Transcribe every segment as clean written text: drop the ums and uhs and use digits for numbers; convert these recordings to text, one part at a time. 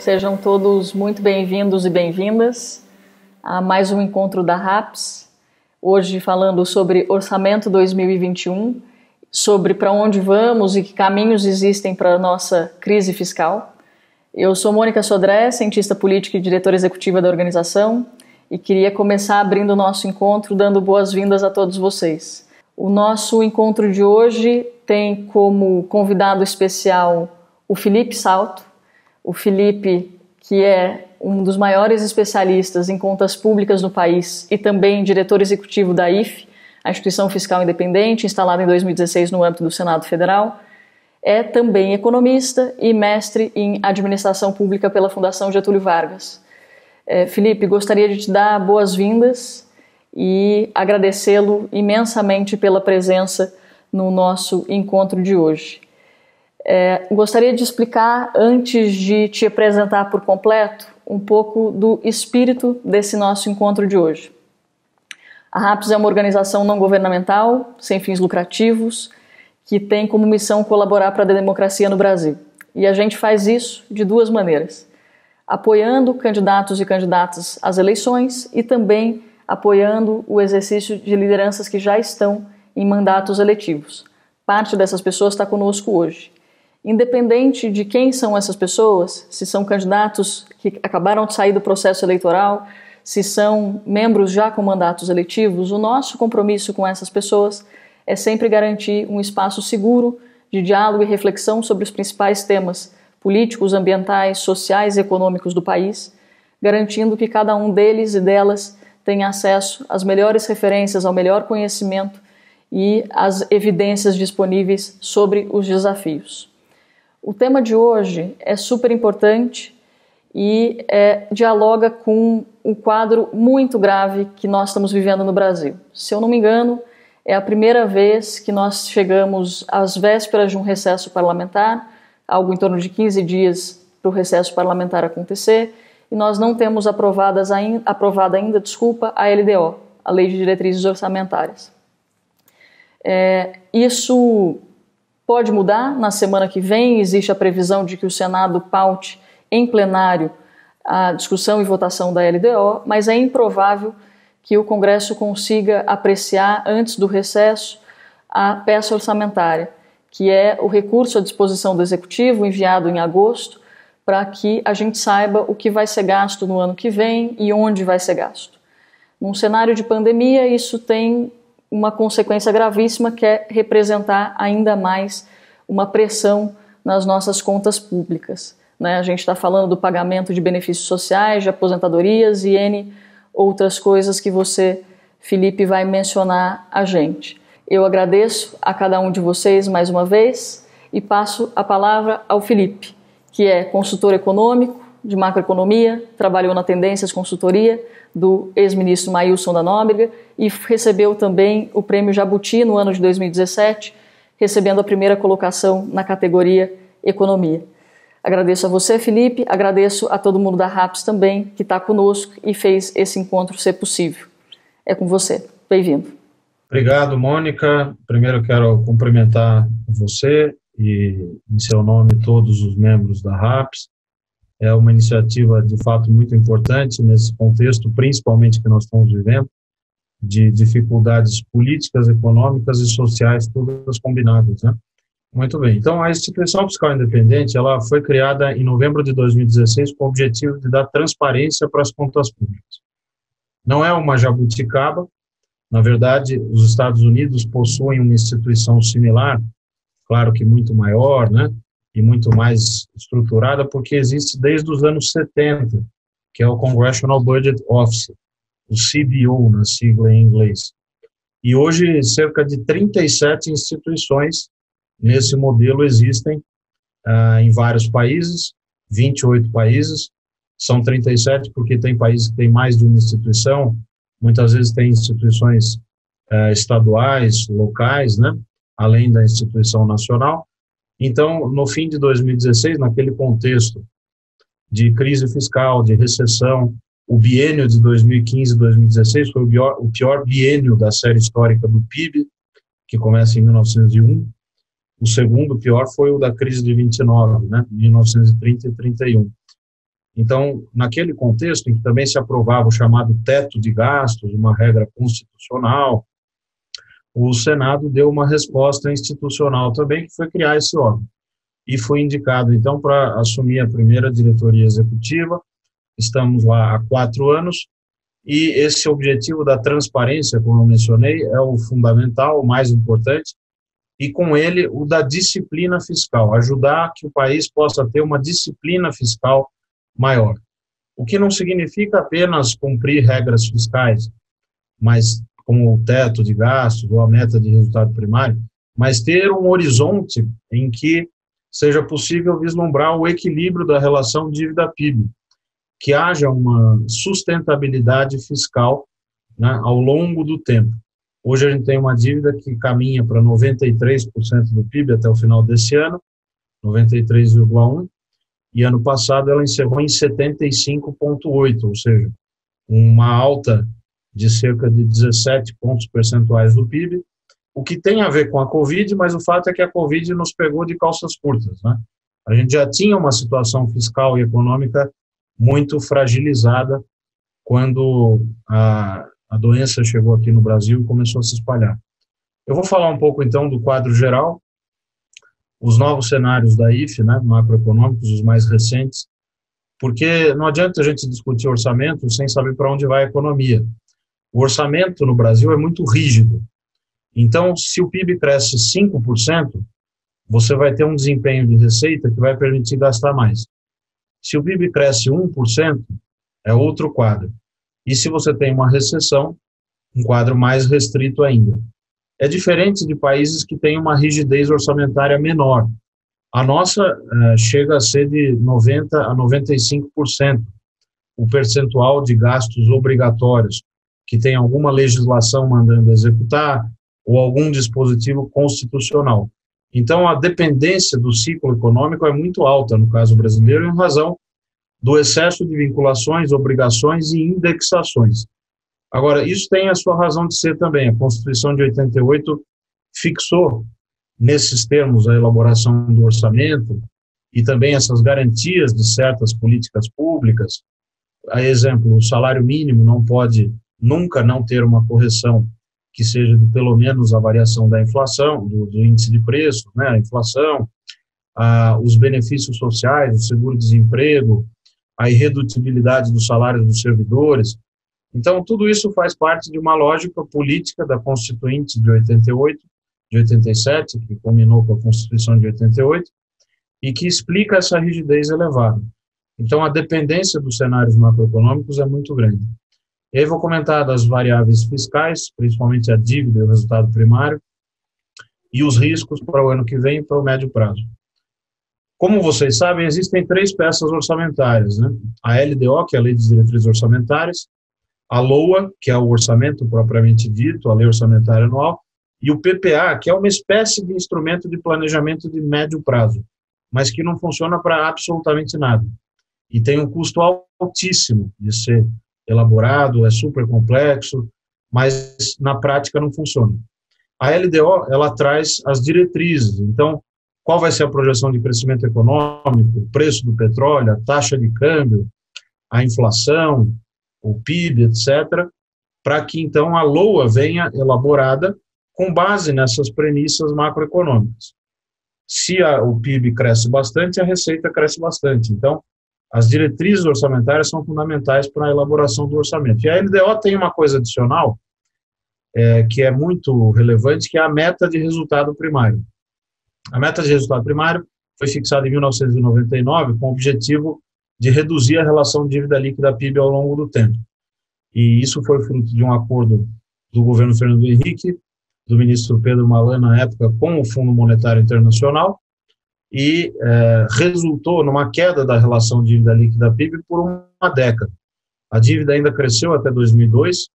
Sejam todos muito bem-vindos e bem-vindas a mais um encontro da RAPS, hoje falando sobre orçamento 2021, sobre para onde vamos e que caminhos existem para a nossa crise fiscal. Eu sou Mônica Sodré, cientista política e diretora executiva da organização, e queria começar abrindo o nosso encontro dando boas-vindas a todos vocês. O nosso encontro de hoje tem como convidado especial o Felipe Salto. O Felipe, que é um dos maiores especialistas em contas públicas no país e também diretor executivo da IF, a Instituição Fiscal Independente, instalada em 2016 no âmbito do Senado Federal, é também economista e mestre em administração pública pela Fundação Getúlio Vargas. Felipe, gostaria de te dar boas-vindas e agradecê-lo imensamente pela presença no nosso encontro de hoje. Gostaria de explicar, antes de te apresentar por completo, um pouco do espírito desse nosso encontro de hoje. A RAPS é uma organização não governamental, sem fins lucrativos, que tem como missão colaborar para a democracia no Brasil. E a gente faz isso de duas maneiras: apoiando candidatos e candidatas às eleições e também apoiando o exercício de lideranças que já estão em mandatos eletivos. Parte dessas pessoas está conosco hoje. Independente de quem são essas pessoas, se são candidatos que acabaram de sair do processo eleitoral, se são membros já com mandatos eletivos, o nosso compromisso com essas pessoas é sempre garantir um espaço seguro de diálogo e reflexão sobre os principais temas políticos, ambientais, sociais e econômicos do país, garantindo que cada um deles e delas tem acesso às melhores referências, ao melhor conhecimento e às evidências disponíveis sobre os desafios. O tema de hoje é super importante e dialoga com um quadro muito grave que nós estamos vivendo no Brasil. Se eu não me engano, é a primeira vez que nós chegamos às vésperas de um recesso parlamentar, algo em torno de 15 dias para o recesso parlamentar acontecer, e nós não temos aprovada ainda, a LDO, a Lei de Diretrizes Orçamentárias. Isso pode mudar na semana que vem, existe a previsão de que o Senado paute em plenário a discussão e votação da LDO, mas é improvável que o Congresso consiga apreciar antes do recesso a peça orçamentária, que é o recurso à disposição do Executivo enviado em agosto, para que a gente saiba o que vai ser gasto no ano que vem e onde vai ser gasto. Num cenário de pandemia, isso tem uma consequência gravíssima, que é representar ainda mais uma pressão nas nossas contas públicas, né? A gente está falando do pagamento de benefícios sociais, de aposentadorias e N outras coisas que você, Felipe, vai mencionar a gente. Eu agradeço a cada um de vocês mais uma vez e passo a palavra ao Felipe, que é consultor econômico de macroeconomia, trabalhou na Tendências Consultoria do ex-ministro Maílson da Nóbrega e recebeu também o prêmio Jabuti no ano de 2017, recebendo a primeira colocação na categoria Economia. Agradeço a você, Felipe, agradeço a todo mundo da RAPS também, que está conosco e fez esse encontro ser possível. É com você. Bem-vindo. Obrigado, Mônica. Primeiro quero cumprimentar você e, em seu nome, todos os membros da RAPS. É uma iniciativa, de fato, muito importante nesse contexto, principalmente que nós estamos vivendo, de dificuldades políticas, econômicas e sociais, todas combinadas, né? Muito bem. Então, a Instituição Fiscal Independente, ela foi criada em novembro de 2016 com o objetivo de dar transparência para as contas públicas. Não é uma jabuticaba. Na verdade, os Estados Unidos possuem uma instituição similar, claro que muito maior, né? E muito mais estruturada, porque existe desde os anos 70, que é o Congressional Budget Office, o CBO, na sigla em inglês. E hoje, cerca de 37 instituições nesse modelo existem em vários países, 28 países, são 37 porque tem países que tem mais de uma instituição, muitas vezes tem instituições estaduais, locais, né, além da instituição nacional. Então, no fim de 2016, naquele contexto de crise fiscal, de recessão, o biênio de 2015 e 2016 foi o pior biênio da série histórica do PIB, que começa em 1901. O segundo pior foi o da crise de 29, né, 1930 e 31. Então, naquele contexto em que também se aprovava o chamado teto de gastos, uma regra constitucional, o Senado deu uma resposta institucional também, que foi criar esse órgão. E foi indicado, então, para assumir a primeira diretoria executiva. Estamos lá há 4 anos. E esse objetivo da transparência, como eu mencionei, é o fundamental, o mais importante, e com ele o da disciplina fiscal, ajudar que o país possa ter uma disciplina fiscal maior. O que não significa apenas cumprir regras fiscais, mas como o teto de gastos ou a meta de resultado primário, mas ter um horizonte em que seja possível vislumbrar o equilíbrio da relação dívida-PIB, que haja uma sustentabilidade fiscal, né, ao longo do tempo. Hoje a gente tem uma dívida que caminha para 93% do PIB até o final desse ano, 93,1%, e ano passado ela encerrou em 75,8%, ou seja, uma alta de cerca de 17 pontos percentuais do PIB, o que tem a ver com a Covid, mas o fato é que a Covid nos pegou de calças curtas, né? A gente já tinha uma situação fiscal e econômica muito fragilizada quando a doença chegou aqui no Brasil e começou a se espalhar. Eu vou falar um pouco, então, do quadro geral, os novos cenários da IFE, né, macroeconômicos, os mais recentes, porque não adianta a gente discutir orçamento sem saber para onde vai a economia. O orçamento no Brasil é muito rígido. Então, se o PIB cresce 5%, você vai ter um desempenho de receita que vai permitir gastar mais. Se o PIB cresce 1%, é outro quadro. E se você tem uma recessão, um quadro mais restrito ainda. É diferente de países que têm uma rigidez orçamentária menor. A nossa chega a ser de 90% a 95%, o percentual de gastos obrigatórios, que tem alguma legislação mandando executar ou algum dispositivo constitucional. Então, a dependência do ciclo econômico é muito alta, no caso brasileiro, em razão do excesso de vinculações, obrigações e indexações. Agora, isso tem a sua razão de ser também. A Constituição de 88 fixou, nesses termos, a elaboração do orçamento e também essas garantias de certas políticas públicas. A exemplo, o salário mínimo não pode nunca não ter uma correção que seja de pelo menos a variação da inflação, do índice de preço, né, a inflação, os benefícios sociais, o seguro-desemprego, a irredutibilidade dos salários dos servidores. Então, tudo isso faz parte de uma lógica política da Constituinte de 88, de 87, que combinou com a Constituição de 88, e que explica essa rigidez elevada. Então, a dependência dos cenários macroeconômicos é muito grande. E aí vou comentar das variáveis fiscais, principalmente a dívida e o resultado primário, e os riscos para o ano que vem e para o médio prazo. Como vocês sabem, existem 3 peças orçamentárias, né? A LDO, que é a Lei de Diretrizes Orçamentárias, a LOA, que é o orçamento propriamente dito, a Lei Orçamentária Anual, e o PPA, que é uma espécie de instrumento de planejamento de médio prazo, mas que não funciona para absolutamente nada. E tem um custo altíssimo de ser elaborado, é super complexo, mas na prática não funciona. A LDO, ela traz as diretrizes, então, qual vai ser a projeção de crescimento econômico, o preço do petróleo, a taxa de câmbio, a inflação, o PIB, etc., para que, então, a LOA venha elaborada com base nessas premissas macroeconômicas. Se o PIB cresce bastante, a receita cresce bastante, então, as diretrizes orçamentárias são fundamentais para a elaboração do orçamento. E a LDO tem uma coisa adicional, que é muito relevante, que é a meta de resultado primário. A meta de resultado primário foi fixada em 1999 com o objetivo de reduzir a relação dívida líquida PIB ao longo do tempo. E isso foi fruto de um acordo do governo Fernando Henrique, do ministro Pedro Malan, na época, com o Fundo Monetário Internacional, e resultou numa queda da relação dívida líquida PIB por uma década. A dívida ainda cresceu até 2002,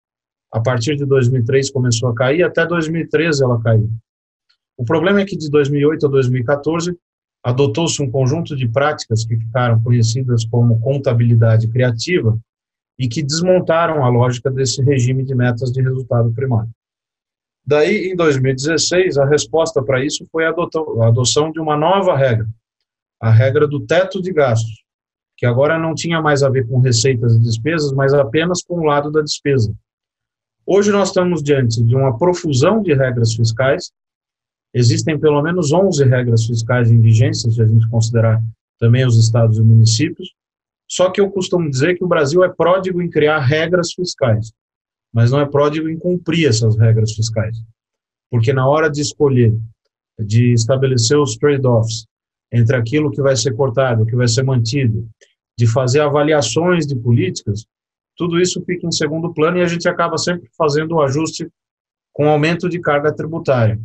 a partir de 2003 começou a cair, até 2013 ela caiu. O problema é que de 2008 a 2014 adotou-se um conjunto de práticas que ficaram conhecidas como contabilidade criativa e que desmontaram a lógica desse regime de metas de resultado primário. Daí, em 2016, a resposta para isso foi a adoção de uma nova regra, a regra do teto de gastos, que que agora não tinha mais a ver com receitas e despesas, mas apenas com o lado da despesa. Hoje nós estamos diante de uma profusão de regras fiscais. Existem pelo menos 11 regras fiscais em vigência, se a gente considerar também os estados e municípios. Só que eu costumo dizer que o Brasil é pródigo em criar regras fiscais, mas não é pródigo em cumprir essas regras fiscais. Porque na hora de escolher, de estabelecer os trade-offs entre aquilo que vai ser cortado, que vai ser mantido, de fazer avaliações de políticas, tudo isso fica em segundo plano e a gente acaba sempre fazendo o ajuste com aumento de carga tributária.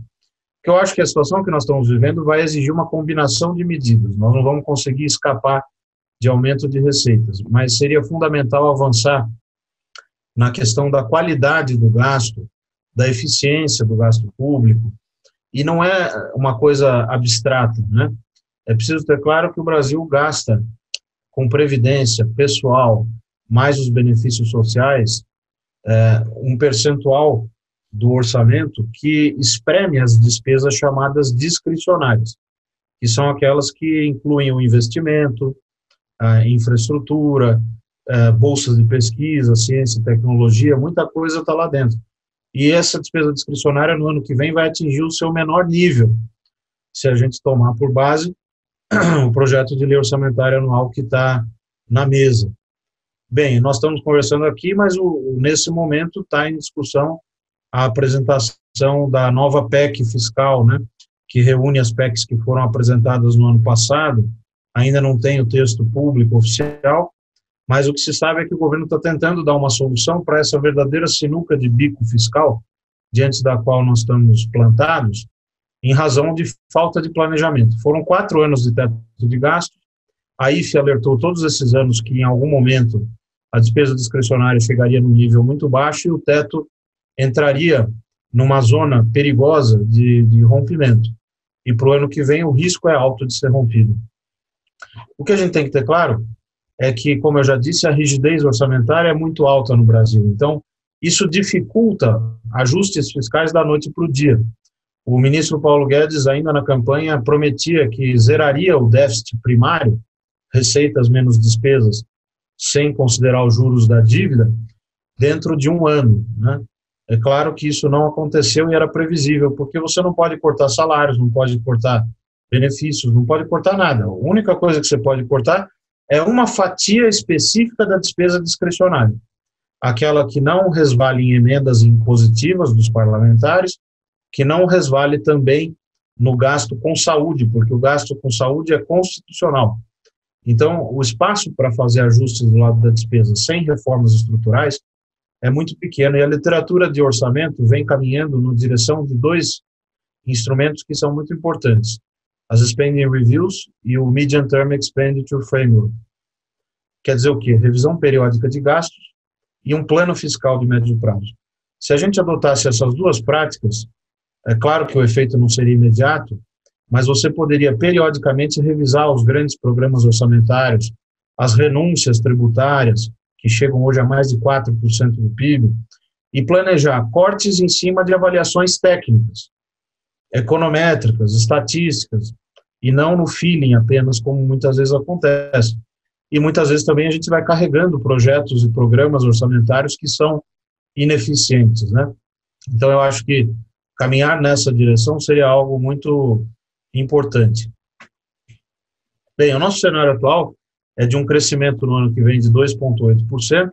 Eu acho que a situação que nós estamos vivendo vai exigir uma combinação de medidas. Nós não vamos conseguir escapar de aumento de receitas, mas seria fundamental avançar na questão da qualidade do gasto, da eficiência do gasto público, e não é uma coisa abstrata, né? É preciso ter claro que o Brasil gasta com previdência pessoal, mais os benefícios sociais, um percentual do orçamento que espreme as despesas chamadas discricionárias, que são aquelas que incluem o investimento, a infraestrutura, bolsas de pesquisa, ciência e tecnologia, muita coisa está lá dentro. E essa despesa discricionária no ano que vem vai atingir o seu menor nível, se a gente tomar por base o projeto de lei orçamentária anual que está na mesa. Bem, nós estamos conversando aqui, mas nesse momento está em discussão a apresentação da nova PEC fiscal, né, que reúne as PECs que foram apresentadas no ano passado. Ainda não tem o texto público oficial, mas o que se sabe é que o governo está tentando dar uma solução para essa verdadeira sinuca de bico fiscal, diante da qual nós estamos plantados, em razão de falta de planejamento. Foram 4 anos de teto de gasto, a IFE alertou todos esses anos que em algum momento a despesa discricionária chegaria num nível muito baixo e o teto entraria numa zona perigosa de rompimento. E para o ano que vem o risco é alto de ser rompido. O que a gente tem que ter claro é que, como eu já disse, a rigidez orçamentária é muito alta no Brasil. Então, isso dificulta ajustes fiscais da noite para o dia. O ministro Paulo Guedes, ainda na campanha, prometia que zeraria o déficit primário, receitas menos despesas, sem considerar os juros da dívida, dentro de 1 ano, né? É claro que isso não aconteceu e era previsível, porque você não pode cortar salários, não pode cortar benefícios, não pode cortar nada. A única coisa que você pode cortar é uma fatia específica da despesa discricionária, aquela que não resvale em emendas impositivas dos parlamentares, que não resvale também no gasto com saúde, porque o gasto com saúde é constitucional. Então, o espaço para fazer ajustes do lado da despesa sem reformas estruturais é muito pequeno, e a literatura de orçamento vem caminhando na direção de 2 instrumentos que são muito importantes, as Spending Reviews e o Medium Term Expenditure Framework. Quer dizer o quê? Revisão periódica de gastos e um plano fiscal de médio prazo. Se a gente adotasse essas 2 práticas, é claro que o efeito não seria imediato, mas você poderia periodicamente revisar os grandes programas orçamentários, as renúncias tributárias, que chegam hoje a mais de 4% do PIB, e planejar cortes em cima de avaliações técnicas, econométricas, estatísticas, e não no feeling apenas, como muitas vezes acontece. E muitas vezes também a gente vai carregando projetos e programas orçamentários que são ineficientes, né? Então eu acho que caminhar nessa direção seria algo muito importante. Bem, o nosso cenário atual é de um crescimento no ano que vem de 2,8%.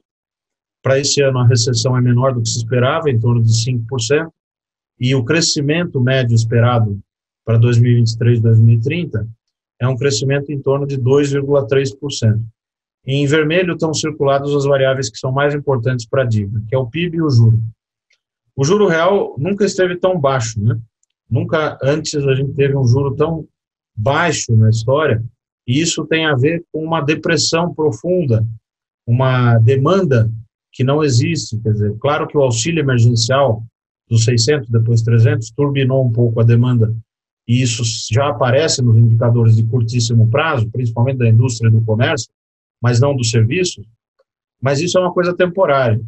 Para esse ano, a recessão é menor do que se esperava, em torno de 5%. E o crescimento médio esperado para 2023 e 2030 é um crescimento em torno de 2,3%. Em vermelho estão circuladas as variáveis que são mais importantes para a dívida, que é o PIB e o juro. O juro real nunca esteve tão baixo, né? Nunca antes a gente teve um juro tão baixo na história. E isso tem a ver com uma depressão profunda, uma demanda que não existe. Quer dizer, claro que o auxílio emergencial dos 600, depois 300, turbinou um pouco a demanda, e isso já aparece nos indicadores de curtíssimo prazo, principalmente da indústria e do comércio, mas não dos serviços. Mas isso é uma coisa temporária.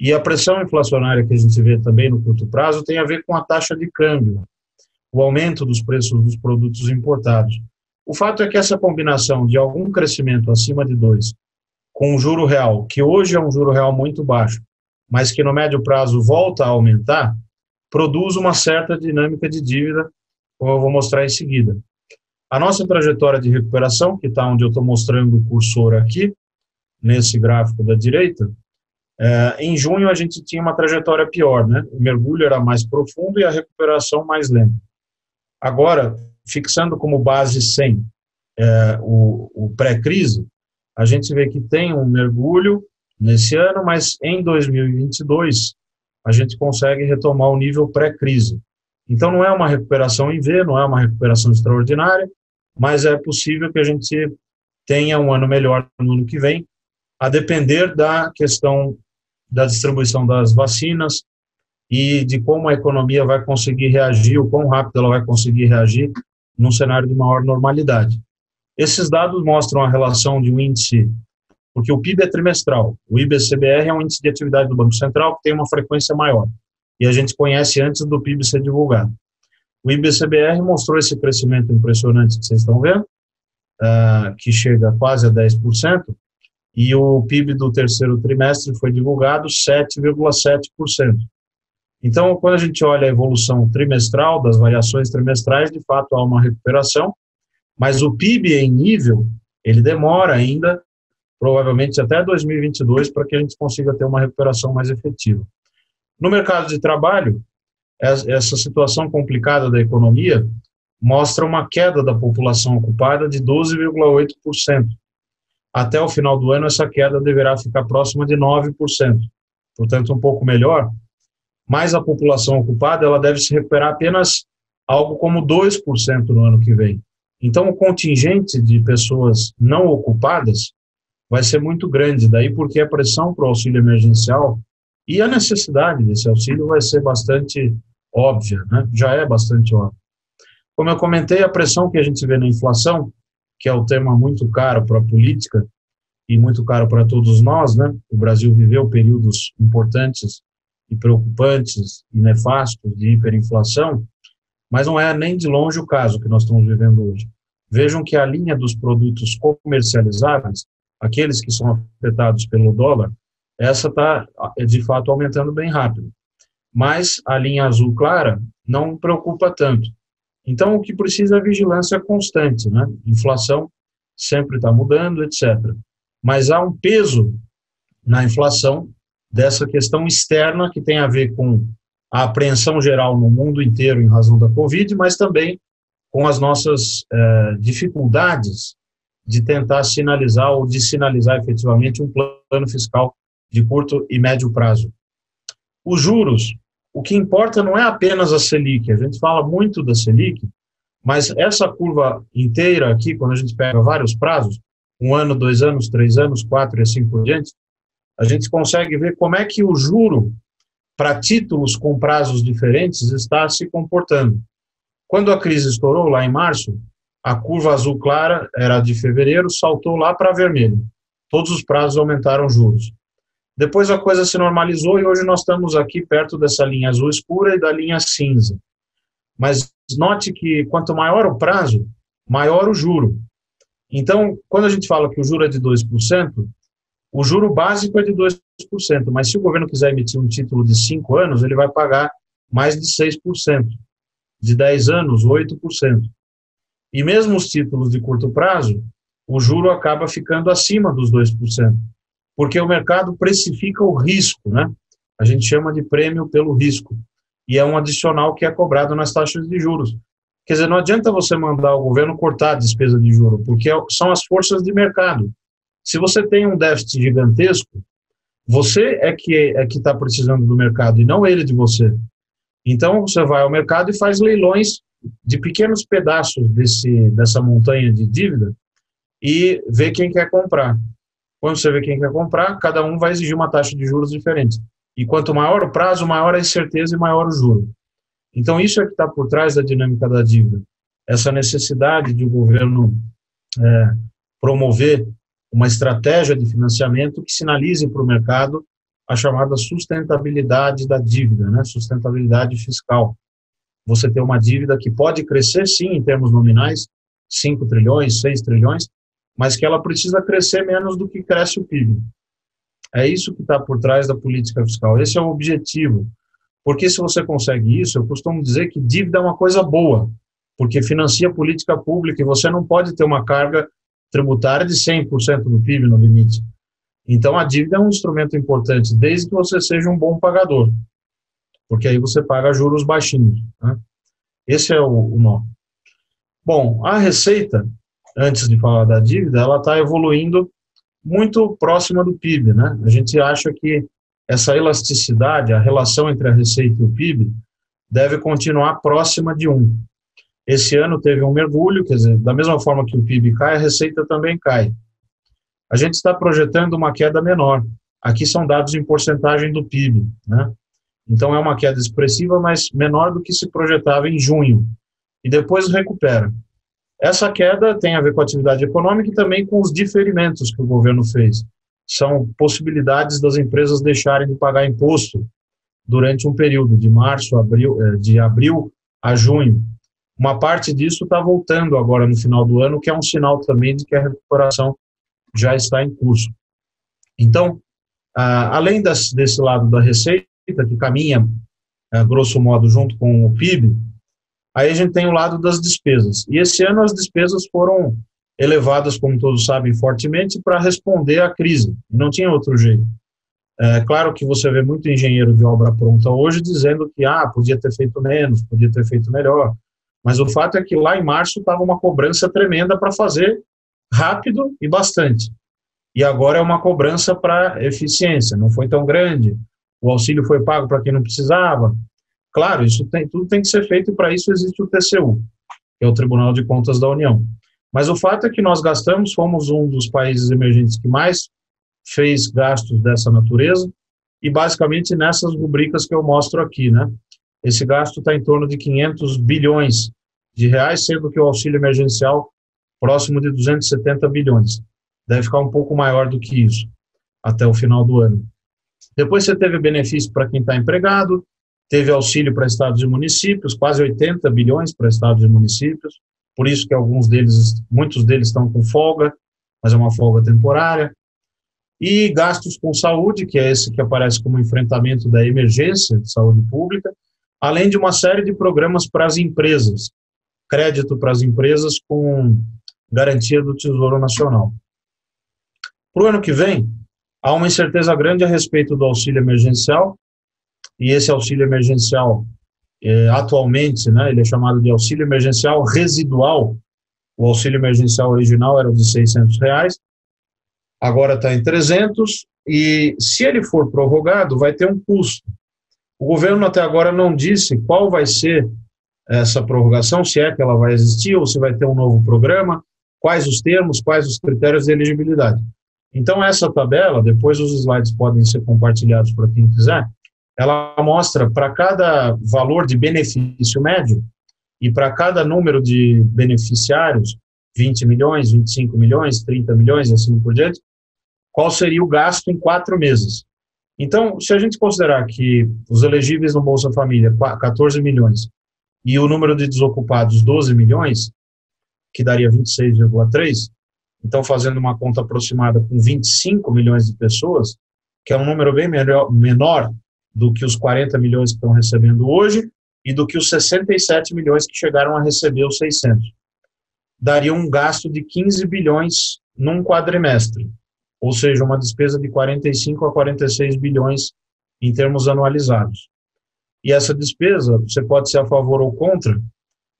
E a pressão inflacionária que a gente vê também no curto prazo tem a ver com a taxa de câmbio, o aumento dos preços dos produtos importados. O fato é que essa combinação de algum crescimento acima de 2 com um juro real, que hoje é um juro real muito baixo, mas que no médio prazo volta a aumentar, produz uma certa dinâmica de dívida, como eu vou mostrar em seguida. A nossa trajetória de recuperação, que está onde eu estou mostrando o cursor aqui, nesse gráfico da direita, em junho a gente tinha uma trajetória pior, né? O mergulho era mais profundo e a recuperação mais lenta. Agora, fixando como base 100 o pré-crise, a gente vê que tem um mergulho nesse ano, mas em 2022 a gente consegue retomar o nível pré-crise. Então não é uma recuperação em V, não é uma recuperação extraordinária, mas é possível que a gente tenha um ano melhor no ano que vem, a depender da questão da distribuição das vacinas e de como a economia vai conseguir reagir, o quão rápido ela vai conseguir reagir num cenário de maior normalidade. Esses dados mostram a relação de um índice, porque o PIB é trimestral, o IBCBR é um índice de atividade do Banco Central que tem uma frequência maior, e a gente conhece antes do PIB ser divulgado. O IBCBR mostrou esse crescimento impressionante que vocês estão vendo, que chega quase a 10%, e o PIB do terceiro trimestre foi divulgado 7,7%. Então, quando a gente olha a evolução trimestral, das variações trimestrais, de fato há uma recuperação, mas o PIB em nível, ele demora ainda, provavelmente até 2022, para que a gente consiga ter uma recuperação mais efetiva. No mercado de trabalho, essa situação complicada da economia mostra uma queda da população ocupada de 12,8%. Até o final do ano, essa queda deverá ficar próxima de 9%, portanto, um pouco melhor, mas a população ocupada ela deve se recuperar apenas algo como 2% no ano que vem. Então, o contingente de pessoas não ocupadas vai ser muito grande, daí porque a pressão para o auxílio emergencial e a necessidade desse auxílio vai ser bastante óbvia, né? Já é bastante óbvia. Como eu comentei, a pressão que a gente vê na inflação, que é um tema muito caro para a política e muito caro para todos nós, né? O Brasil viveu períodos importantes e preocupantes e nefastos de hiperinflação, mas não é nem de longe o caso que nós estamos vivendo hoje. Vejam que a linha dos produtos comercializáveis, aqueles que são afetados pelo dólar, essa está, de fato, aumentando bem rápido. Mas a linha azul clara não preocupa tanto. Então, o que precisa é vigilância constante, né? Inflação sempre está mudando, etc. Mas há um peso na inflação dessa questão externa que tem a ver com a apreensão geral no mundo inteiro em razão da Covid, mas também com as nossas dificuldades de tentar sinalizar ou de sinalizar efetivamente um plano fiscal de curto e médio prazo. Os juros, o que importa não é apenas a Selic, a gente fala muito da Selic, mas essa curva inteira aqui, quando a gente pega vários prazos, 1 ano, 2 anos, 3 anos, 4 e assim por diante, a gente consegue ver como é que o juro para títulos com prazos diferentes está se comportando. Quando a crise estourou lá em março, a curva azul clara era de fevereiro, saltou lá para vermelho. Todos os prazos aumentaram juros. Depois a coisa se normalizou e hoje nós estamos aqui perto dessa linha azul escura e da linha cinza. Mas note que quanto maior o prazo, maior o juro. Então, quando a gente fala que o juro é de 2%, o juro básico é de 2%, mas se o governo quiser emitir um título de 5 anos, ele vai pagar mais de 6%, de 10 anos, 8%. E mesmo os títulos de curto prazo, o juro acaba ficando acima dos 2%, porque o mercado precifica o risco, né? A gente chama de prêmio pelo risco, e é um adicional que é cobrado nas taxas de juros. Quer dizer, não adianta você mandar o governo cortar a despesa de juros, porque são as forças de mercado. Se você tem um déficit gigantesco, você é que está precisando do mercado e não ele de você. Então, você vai ao mercado e faz leilões de pequenos pedaços dessa montanha de dívida e vê quem quer comprar. Quando você vê quem quer comprar, cada um vai exigir uma taxa de juros diferente. E quanto maior o prazo, maior a incerteza e maior o juro. Então, isso é que está por trás da dinâmica da dívida. Essa necessidade de o governo promover uma estratégia de financiamento que sinalize para o mercado a chamada sustentabilidade da dívida, né? Sustentabilidade fiscal. Você tem uma dívida que pode crescer, sim, em termos nominais, 5 trilhões, 6 trilhões, mas que ela precisa crescer menos do que cresce o PIB. É isso que está por trás da política fiscal. Esse é o objetivo. Porque se você consegue isso, eu costumo dizer que dívida é uma coisa boa, porque financia a política pública e você não pode ter uma carga tributária de 100% do PIB no limite. Então, a dívida é um instrumento importante, desde que você seja um bom pagador, porque aí você paga juros baixinhos, né? Esse é o nó. Bom, a receita, antes de falar da dívida, ela está evoluindo muito próxima do PIB, né? A gente acha que essa elasticidade, a relação entre a receita e o PIB, deve continuar próxima de 1. Esse ano teve um mergulho, quer dizer, da mesma forma que o PIB cai, a receita também cai. A gente está projetando uma queda menor. Aqui são dados em porcentagem do PIB, né? Então é uma queda expressiva, mas menor do que se projetava em junho. E depois recupera. Essa queda tem a ver com a atividade econômica e também com os diferimentos que o governo fez. São possibilidades das empresas deixarem de pagar imposto durante um período de abril a junho. Uma parte disso está voltando agora no final do ano, que é um sinal também de que a recuperação já está em curso. Então, além desse lado da receita, que caminha, grosso modo, junto com o PIB, aí a gente tem o lado das despesas. E esse ano as despesas foram elevadas, como todos sabem, fortemente para responder à crise. Não tinha outro jeito. É claro que você vê muito engenheiro de obra pronta hoje dizendo que podia ter feito menos, podia ter feito melhor. Mas o fato é que lá em março estava uma cobrança tremenda para fazer rápido e bastante. E agora é uma cobrança para eficiência. Não foi tão grande. O auxílio foi pago para quem não precisava. Claro, isso tudo tem que ser feito e para isso existe o TCU, que é o Tribunal de Contas da União. Mas o fato é que nós gastamos, fomos um dos países emergentes que mais fez gastos dessa natureza e basicamente nessas rubricas que eu mostro aqui, né? Esse gasto está em torno de 500 bilhões de reais, sendo que o auxílio emergencial próximo de 270 bilhões. Deve ficar um pouco maior do que isso até o final do ano. Depois você teve benefício para quem está empregado, teve auxílio para estados e municípios, quase 80 bilhões para estados e municípios, por isso que muitos deles estão com folga, mas é uma folga temporária. E gastos com saúde, que é esse que aparece como enfrentamento da emergência de saúde pública, além de uma série de programas para as empresas, crédito para as empresas com garantia do Tesouro Nacional. Para o ano que vem, há uma incerteza grande a respeito do auxílio emergencial, e esse auxílio emergencial, atualmente, né, ele é chamado de auxílio emergencial residual. O auxílio emergencial original era de R$600, agora está em 300, e se ele for prorrogado, vai ter um custo. O governo até agora não disse qual vai ser essa prorrogação, se é que ela vai existir, ou se vai ter um novo programa, quais os termos, quais os critérios de elegibilidade. Então, essa tabela, depois os slides podem ser compartilhados para quem quiser, ela mostra para cada valor de benefício médio e para cada número de beneficiários, 20 milhões, 25 milhões, 30 milhões e assim por diante, qual seria o gasto em 4 meses. Então, se a gente considerar que os elegíveis no Bolsa Família, 14 milhões, e o número de desocupados, 12 milhões, que daria 26,3, então, fazendo uma conta aproximada com 25 milhões de pessoas, que é um número bem menor do que os 40 milhões que estão recebendo hoje e do que os 67 milhões que chegaram a receber os 600. Daria um gasto de 15 bilhões num quadrimestre, ou seja, uma despesa de 45 a 46 bilhões em termos anualizados. E essa despesa, você pode ser a favor ou contra,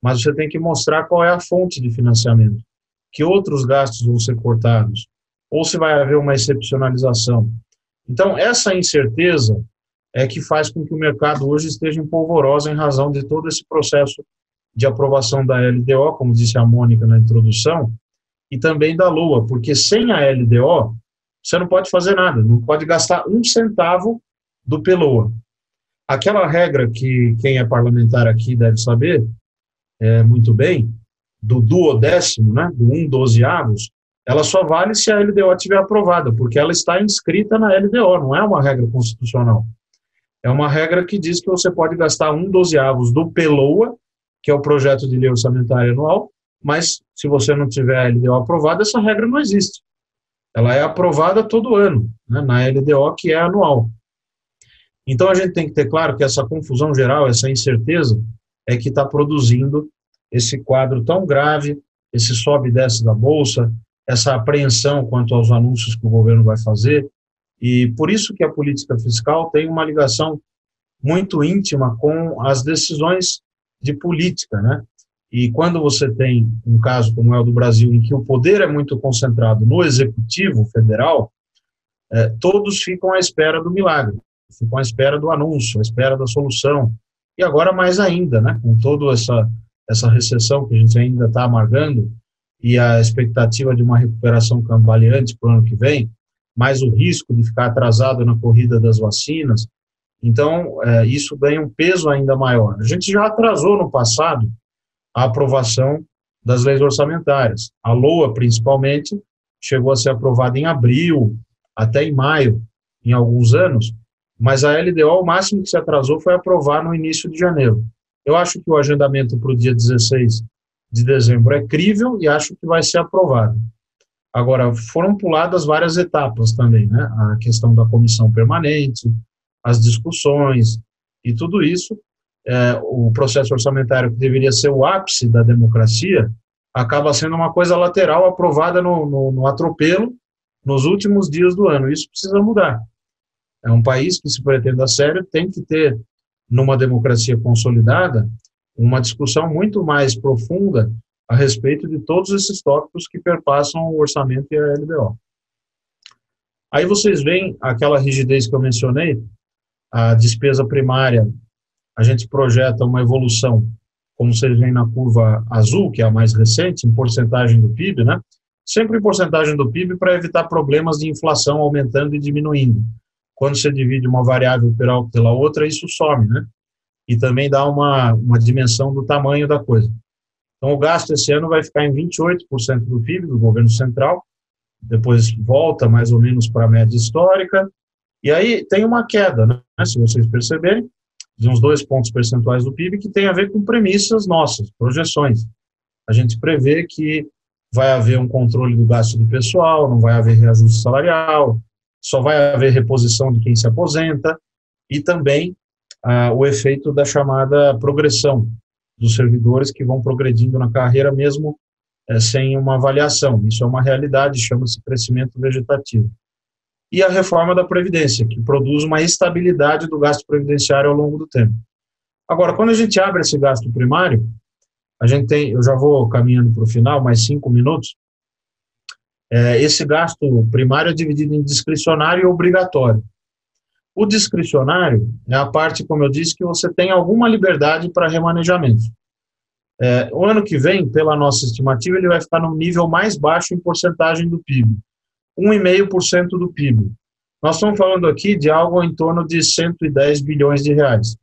mas você tem que mostrar qual é a fonte de financiamento. Que outros gastos vão ser cortados, ou se vai haver uma excepcionalização. Então, essa incerteza é que faz com que o mercado hoje esteja em polvorosa em razão de todo esse processo de aprovação da LDO, como disse a Mônica na introdução, e também da LOA, porque sem a LDO, você não pode fazer nada, não pode gastar um centavo do PLOA. Aquela regra que quem é parlamentar aqui deve saber muito bem, do duodécimo, né, do 1/12, ela só vale se a LDO estiver aprovada, porque ela está inscrita na LDO, não é uma regra constitucional. É uma regra que diz que você pode gastar 1/12 do PLOA, que é o Projeto de Lei Orçamentária Anual, mas se você não tiver a LDO aprovada, essa regra não existe. Ela é aprovada todo ano, né, na LDO, que é anual. Então, a gente tem que ter claro que essa confusão geral, essa incerteza, é que está produzindo esse quadro tão grave, esse sobe e desce da Bolsa, essa apreensão quanto aos anúncios que o governo vai fazer. E por isso que a política fiscal tem uma ligação muito íntima com as decisões de política, né? E quando você tem um caso como é o do Brasil, em que o poder é muito concentrado no Executivo Federal, todos ficam à espera do milagre, ficam à espera do anúncio, à espera da solução. E agora mais ainda, né? Com toda essa recessão que a gente ainda está amargando e a expectativa de uma recuperação cambaleante para o ano que vem, mais o risco de ficar atrasado na corrida das vacinas, então isso ganha um peso ainda maior. A gente já atrasou no passado a aprovação das leis orçamentárias. A LOA, principalmente, chegou a ser aprovada em abril, até em maio, em alguns anos, mas a LDO, o máximo que se atrasou foi aprovar no início de janeiro. Eu acho que o agendamento para o dia 16 de dezembro é crível e acho que vai ser aprovado. Agora, foram puladas várias etapas também, né? A questão da comissão permanente, as discussões e tudo isso. O processo orçamentário, que deveria ser o ápice da democracia, acaba sendo uma coisa lateral aprovada no atropelo nos últimos dias do ano. Isso precisa mudar. É um país que, se pretenda sério, tem que ter, numa democracia consolidada, uma discussão muito mais profunda a respeito de todos esses tópicos que perpassam o orçamento e a LDO. Aí vocês veem aquela rigidez que eu mencionei, a despesa primária, a gente projeta uma evolução, como vocês veem na curva azul, que é a mais recente, em porcentagem do PIB, né? Sempre em porcentagem do PIB para evitar problemas de inflação aumentando e diminuindo. Quando você divide uma variável pela outra, isso some, né? E também dá uma dimensão do tamanho da coisa. Então, o gasto esse ano vai ficar em 28% do PIB do governo central, depois volta mais ou menos para a média histórica, e aí tem uma queda, né, se vocês perceberem, de uns 2 pontos percentuais do PIB, que tem a ver com premissas nossas, projeções. A gente prevê que vai haver um controle do gasto do pessoal, não vai haver reajuste salarial, só vai haver reposição de quem se aposenta, e também o efeito da chamada progressão dos servidores que vão progredindo na carreira mesmo sem uma avaliação. Isso é uma realidade, chama-se crescimento vegetativo. E a reforma da Previdência, que produz uma estabilidade do gasto previdenciário ao longo do tempo. Agora, quando a gente abre esse gasto primário, a gente tem, eu já vou caminhando para o final, mais 5 minutos, esse gasto primário é dividido em discricionário e obrigatório. O discricionário é a parte, como eu disse, que você tem alguma liberdade para remanejamento. O ano que vem, pela nossa estimativa, ele vai ficar no nível mais baixo em porcentagem do PIB, 1,5% do PIB. Nós estamos falando aqui de algo em torno de 110 bilhões de reais,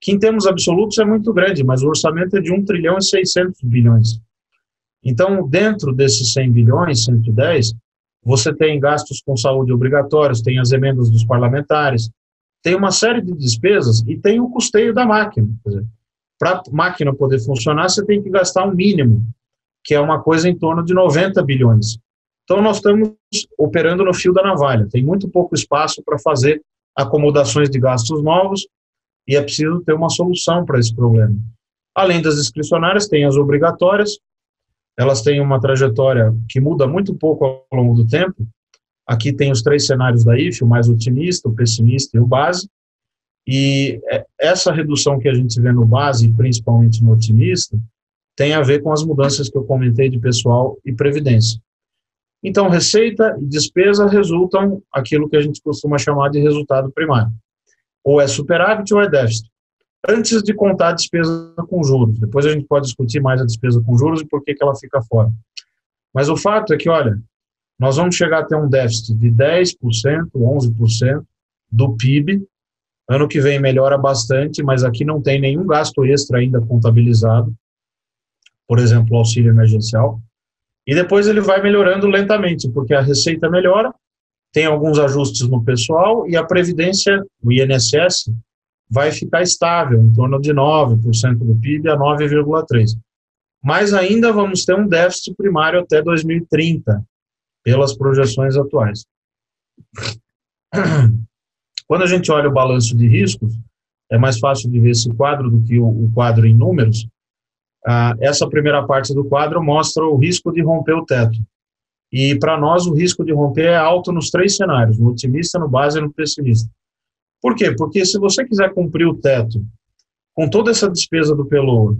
que em termos absolutos é muito grande, mas o orçamento é de 1 trilhão e 600 bilhões. Então, dentro desses 100 bilhões, 110, você tem gastos com saúde obrigatórios, tem as emendas dos parlamentares, tem uma série de despesas e tem o custeio da máquina. Para a máquina poder funcionar, você tem que gastar um mínimo, que é uma coisa em torno de 90 bilhões. Então, nós estamos operando no fio da navalha. Tem muito pouco espaço para fazer acomodações de gastos novos e é preciso ter uma solução para esse problema. Além das discricionárias, tem as obrigatórias. Elas têm uma trajetória que muda muito pouco ao longo do tempo. Aqui tem os 3 cenários da IFE, o mais otimista, o pessimista e o base. E essa redução que a gente vê no base, e principalmente no otimista, tem a ver com as mudanças que eu comentei de pessoal e previdência. Então, receita e despesa resultam aquilo que a gente costuma chamar de resultado primário. Ou é superávit ou é déficit. Antes de contar a despesa com juros. Depois a gente pode discutir mais a despesa com juros e por que ela fica fora. Mas o fato é que, olha, nós vamos chegar a ter um déficit de 10%, 11% do PIB. Ano que vem melhora bastante, mas aqui não tem nenhum gasto extra ainda contabilizado. Por exemplo, o auxílio emergencial. E depois ele vai melhorando lentamente, porque a receita melhora, tem alguns ajustes no pessoal e a Previdência, o INSS, vai ficar estável, em torno de 9% do PIB a 9,3%. mas ainda vamos ter um déficit primário até 2030, pelas projeções atuais. Quando a gente olha o balanço de riscos, é mais fácil de ver esse quadro do que o quadro em números. Essa primeira parte do quadro mostra o risco de romper o teto. E para nós o risco de romper é alto nos três cenários, no otimista, no base e no pessimista. Por quê? Porque se você quiser cumprir o teto, com toda essa despesa do PLOA,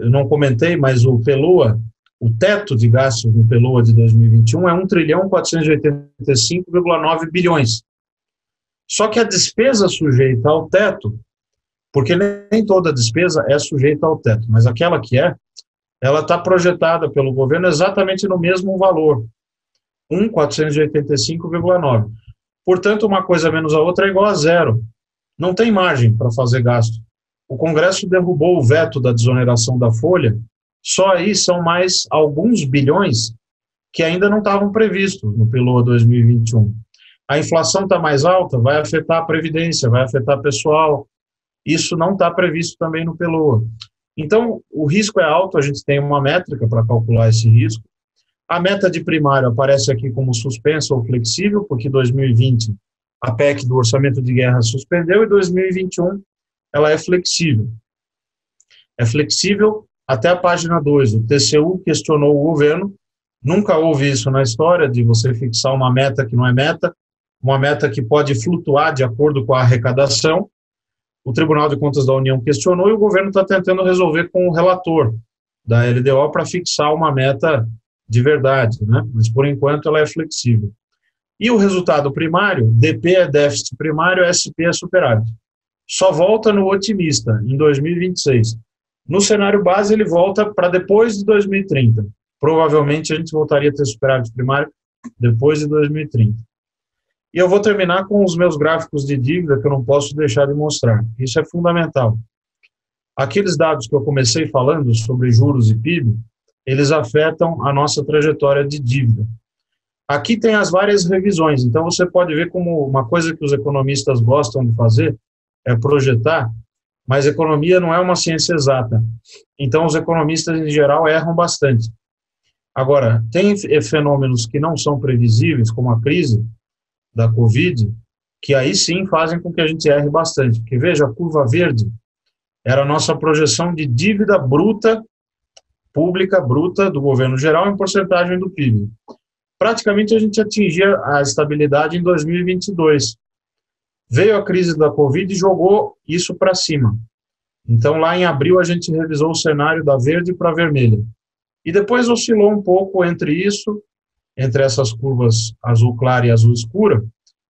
eu não comentei, mas o PLOA, o teto de gastos do PLOA de 2021 é 1.485,9 bilhões. Só que a despesa sujeita ao teto, porque nem toda despesa é sujeita ao teto, mas aquela que é, ela está projetada pelo governo exatamente no mesmo valor, 1.485,9. Portanto, uma coisa menos a outra é igual a zero. Não tem margem para fazer gasto. O Congresso derrubou o veto da desoneração da folha, só aí são mais alguns bilhões que ainda não estavam previstos no PLOA 2021. A inflação está mais alta, vai afetar a Previdência, vai afetar pessoal. Isso não está previsto também no PLOA. Então, o risco é alto, a gente tem uma métrica para calcular esse risco. A meta de primário aparece aqui como suspensa ou flexível, porque 2020 a PEC do orçamento de guerra suspendeu e 2021 ela é flexível. É flexível até a página 2. O TCU questionou o governo, nunca houve isso na história de você fixar uma meta que não é meta, uma meta que pode flutuar de acordo com a arrecadação. O Tribunal de Contas da União questionou e o governo está tentando resolver com o relator da LDO para fixar uma meta de verdade, né? Mas por enquanto ela é flexível. E o resultado primário, DP é déficit primário, SP é superávit. Só volta no otimista, em 2026. No cenário base ele volta para depois de 2030. Provavelmente a gente voltaria a ter superávit primário depois de 2030. E eu vou terminar com os meus gráficos de dívida que eu não posso deixar de mostrar. Isso é fundamental. Aqueles dados que eu comecei falando sobre juros e PIB, eles afetam a nossa trajetória de dívida. Aqui tem as várias revisões, então você pode ver como uma coisa que os economistas gostam de fazer é projetar, mas economia não é uma ciência exata. Então os economistas em geral erram bastante. Agora, tem fenômenos que não são previsíveis, como a crise da Covid, que aí sim fazem com que a gente erre bastante. Porque veja, a curva verde era a nossa projeção de dívida bruta, pública bruta do governo geral em porcentagem do PIB. Praticamente a gente atingia a estabilidade em 2022. Veio a crise da Covid e jogou isso para cima. Então lá em abril a gente revisou o cenário da verde para vermelha. E depois oscilou um pouco entre isso, entre essas curvas azul clara e azul escura,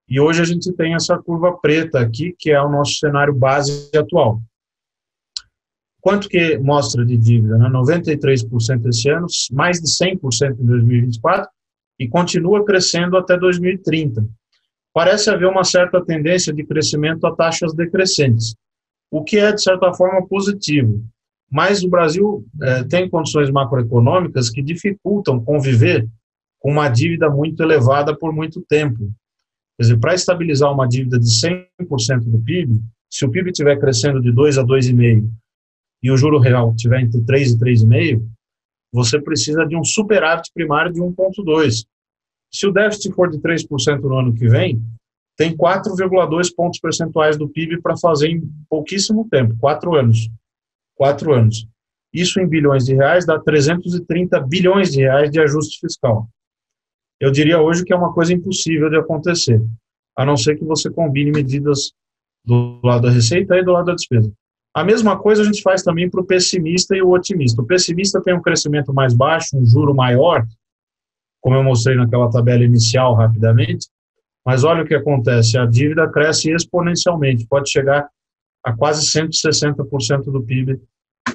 e hoje a gente tem essa curva preta aqui, que é o nosso cenário base atual. Quanto que mostra de dívida? Né? 93% esse ano, mais de 100% em 2024, e continua crescendo até 2030. Parece haver uma certa tendência de crescimento a taxas decrescentes, o que é, de certa forma, positivo. Mas o Brasil tem condições macroeconômicas que dificultam conviver com uma dívida muito elevada por muito tempo. Quer dizer, para estabilizar uma dívida de 100% do PIB, se o PIB estiver crescendo de 2 a 2,5 e o juro real estiver entre 3 e 3,5, você precisa de um superávit primário de 1,2. Se o déficit for de 3% no ano que vem, tem 4,2 pontos percentuais do PIB para fazer em pouquíssimo tempo, 4 anos. 4 anos. Isso em bilhões de reais dá 330 bilhões de reais de ajuste fiscal. Eu diria hoje que é uma coisa impossível de acontecer, a não ser que você combine medidas do lado da receita e do lado da despesa. A mesma coisa a gente faz também para o pessimista e o otimista. O pessimista tem um crescimento mais baixo, um juro maior, como eu mostrei naquela tabela inicial rapidamente, mas olha o que acontece, a dívida cresce exponencialmente, pode chegar a quase 160% do PIB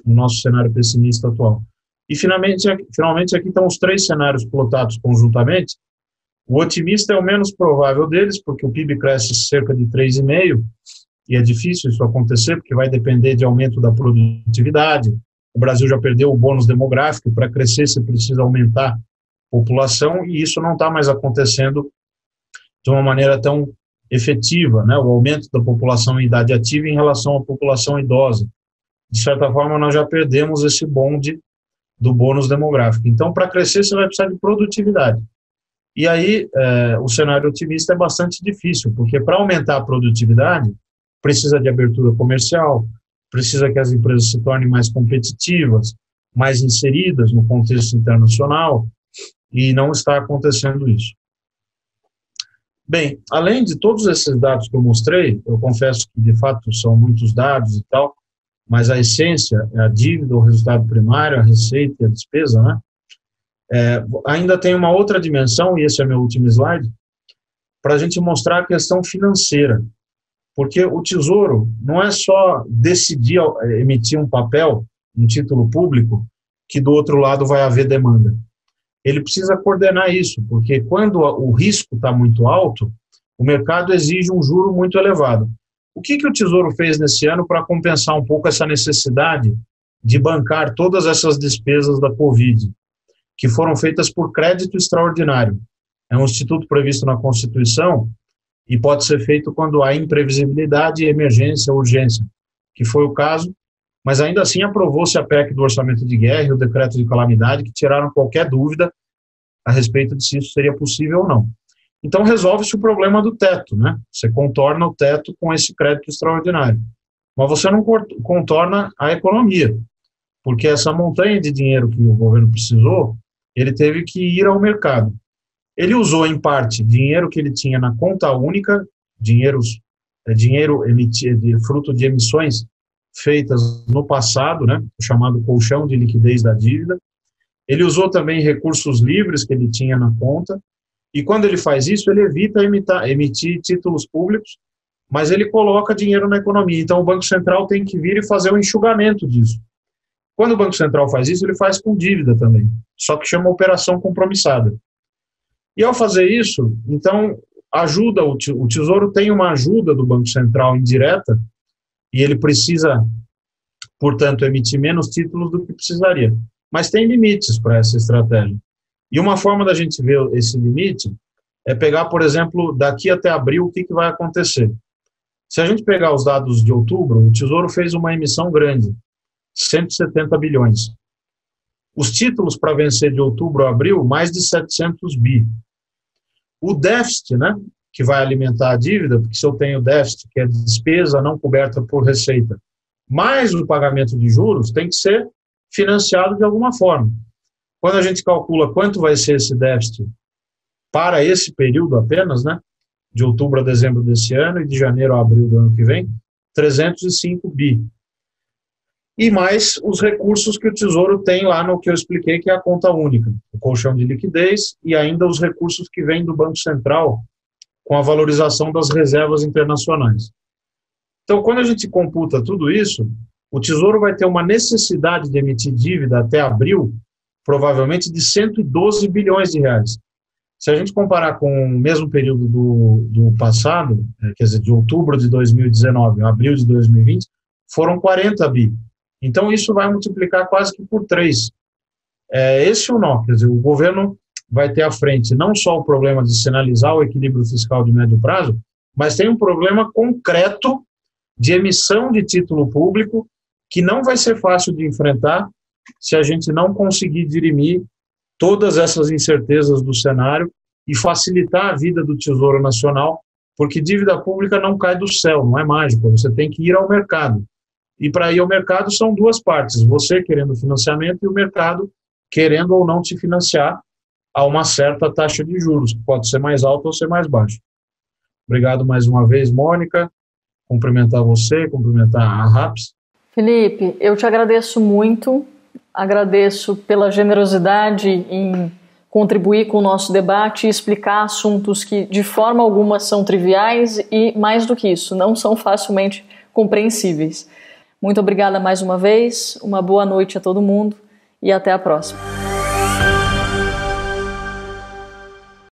no nosso cenário pessimista atual. E finalmente aqui estão os três cenários plotados conjuntamente. O otimista é o menos provável deles, porque o PIB cresce cerca de 3,5%, e é difícil isso acontecer, porque vai depender de aumento da produtividade. O Brasil já perdeu o bônus demográfico, para crescer você precisa aumentar a população, e isso não está mais acontecendo de uma maneira tão efetiva, né? O aumento da população em idade ativa em relação à população idosa. de certa forma, nós já perdemos esse bonde do bônus demográfico. Então, para crescer, você vai precisar de produtividade. E aí, o cenário otimista é bastante difícil, porque para aumentar a produtividade, precisa de abertura comercial, precisa que as empresas se tornem mais competitivas, mais inseridas no contexto internacional, e não está acontecendo isso. Bem, além de todos esses dados que eu mostrei, eu confesso que, de fato, são muitos dados e tal, mas a essência é a dívida, o resultado primário, a receita e a despesa, né? Ainda tem uma outra dimensão, e esse é meu último slide, para a gente mostrar a questão financeira. Porque o Tesouro não é só decidir emitir um papel, um título público, que do outro lado vai haver demanda. Ele precisa coordenar isso, porque quando o risco está muito alto, o mercado exige um juro muito elevado. O que o Tesouro fez nesse ano para compensar um pouco essa necessidade de bancar todas essas despesas da Covid, que foram feitas por crédito extraordinário? É um instituto previsto na Constituição e pode ser feito quando há imprevisibilidade, emergência, urgência, que foi o caso, mas ainda assim aprovou-se a PEC do orçamento de guerra e o decreto de calamidade, que tiraram qualquer dúvida a respeito de se isso seria possível ou não. Então resolve-se o problema do teto, né? Você contorna o teto com esse crédito extraordinário, mas você não contorna a economia, porque essa montanha de dinheiro que o governo precisou, ele teve que ir ao mercado. Ele usou, em parte, dinheiro que ele tinha na conta única, fruto de emissões feitas no passado, né, o chamado colchão de liquidez da dívida. Ele usou também recursos livres que ele tinha na conta. E quando ele faz isso, ele evita emitir títulos públicos, mas ele coloca dinheiro na economia. Então, o Banco Central tem que vir e fazer o enxugamento disso. Quando o Banco Central faz isso, ele faz com dívida também, só que chama operação compromissada. E ao fazer isso, então, ajuda o Tesouro tem uma ajuda do Banco Central indireta, e ele precisa, portanto, emitir menos títulos do que precisaria. Mas tem limites para essa estratégia. E uma forma da gente ver esse limite é pegar, por exemplo, daqui até abril, o que vai acontecer. Se a gente pegar os dados de outubro, o Tesouro fez uma emissão grande, 170 bilhões. Os títulos para vencer de outubro a abril, mais de 700 bi. O déficit, né, que vai alimentar a dívida, porque se eu tenho déficit, que é despesa não coberta por receita, mais o pagamento de juros, tem que ser financiado de alguma forma. Quando a gente calcula quanto vai ser esse déficit para esse período apenas, né, de outubro a dezembro desse ano e de janeiro a abril do ano que vem, 305 bi. E mais os recursos que o Tesouro tem lá no que eu expliquei, que é a conta única, o colchão de liquidez, e ainda os recursos que vêm do Banco Central com a valorização das reservas internacionais. Então, quando a gente computa tudo isso, o Tesouro vai ter uma necessidade de emitir dívida até abril, provavelmente de 112 bilhões de reais. Se a gente comparar com o mesmo período do passado, quer dizer, de outubro de 2019 a abril de 2020, foram 40 bi. Então, isso vai multiplicar quase que por 3. Esse é o nó, quer dizer, o governo vai ter à frente não só o problema de sinalizar o equilíbrio fiscal de médio prazo, mas tem um problema concreto de emissão de título público que não vai ser fácil de enfrentar se a gente não conseguir dirimir todas essas incertezas do cenário e facilitar a vida do Tesouro Nacional, porque dívida pública não cai do céu, não é mágico, você tem que ir ao mercado. E para ir ao mercado são duas partes, você querendo financiamento e o mercado querendo ou não te financiar a uma certa taxa de juros, que pode ser mais alta ou ser mais baixa. Obrigado mais uma vez, Mônica, cumprimentar você, cumprimentar a RAPS. Felipe, eu te agradeço muito, agradeço pela generosidade em contribuir com o nosso debate e explicar assuntos que de forma alguma são triviais e, mais do que isso, não são facilmente compreensíveis. Muito obrigada mais uma vez, uma boa noite a todo mundo e até a próxima.